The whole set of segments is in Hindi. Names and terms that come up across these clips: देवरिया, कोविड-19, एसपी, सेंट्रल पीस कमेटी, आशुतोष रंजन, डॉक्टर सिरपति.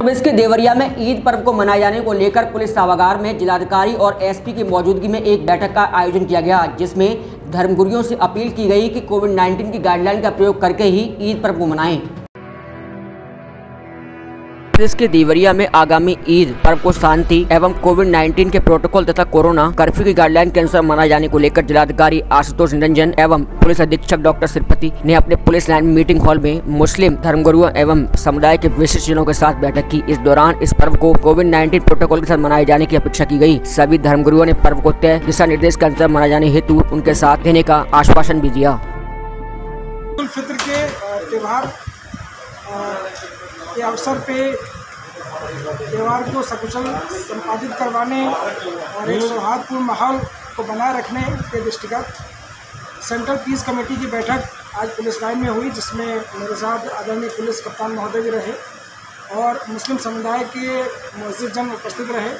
प्रदेश के देवरिया में ईद पर्व को मनाए जाने को लेकर पुलिस सभागार में जिलाधिकारी और एसपी की मौजूदगी में एक बैठक का आयोजन किया गया, जिसमें धर्मगुरुओं से अपील की गई कि कोविड-19 की गाइडलाइन का प्रयोग करके ही ईद पर्व को मनाएं। प्रदेश के देवरिया में आगामी ईद पर्व को शांति एवं कोविड-19 के प्रोटोकॉल तथा कोरोना कर्फ्यू की गाइडलाइन के अनुसार मनाए जाने को लेकर जिलाधिकारी आशुतोष रंजन एवं पुलिस अधीक्षक डॉक्टर सिरपति ने अपने पुलिस लाइन मीटिंग हॉल में मुस्लिम धर्मगुरुओं एवं समुदाय के विशिष्टजनों के साथ बैठक की। इस दौरान इस पर्व को कोविड-19 प्रोटोकॉल के साथ मनाए जाने की अपेक्षा की गयी। सभी धर्मगुरुओं ने पर्व को तय दिशा निर्देश के अनुसार मनाए जाने हेतु उनके साथ देने का आश्वासन भी दिया। के अवसर पे त्यौहार को सकुशल संपादित करवाने और एक सौहार्दपूर्ण माहौल को बनाए रखने के दृष्टिगत सेंट्रल पीस कमेटी की बैठक आज पुलिस लाइन में हुई, जिसमें मेरे साथ आदरणीय पुलिस कप्तान महोदय भी रहे और मुस्लिम समुदाय के मुअज्जिज़जन उपस्थित रहे।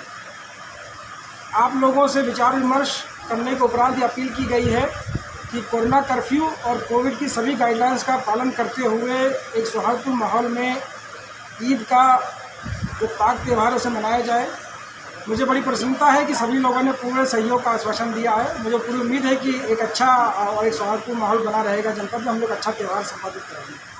आप लोगों से विचार विमर्श करने के उपरांत ये अपील की गई है कि कोरोना कर्फ्यू और कोविड की सभी गाइडलाइंस का पालन करते हुए एक सौहार्दपूर्ण माहौल में ईद का जो पाक त्यौहार उसे मनाया जाए। मुझे बड़ी प्रसन्नता है कि सभी लोगों ने पूरे सहयोग का आश्वासन दिया है। मुझे पूरी उम्मीद है कि एक अच्छा और एक सौहार्दपूर्ण माहौल बना रहेगा जनपद में, हम लोग अच्छा त्यौहार संपादित करेंगे।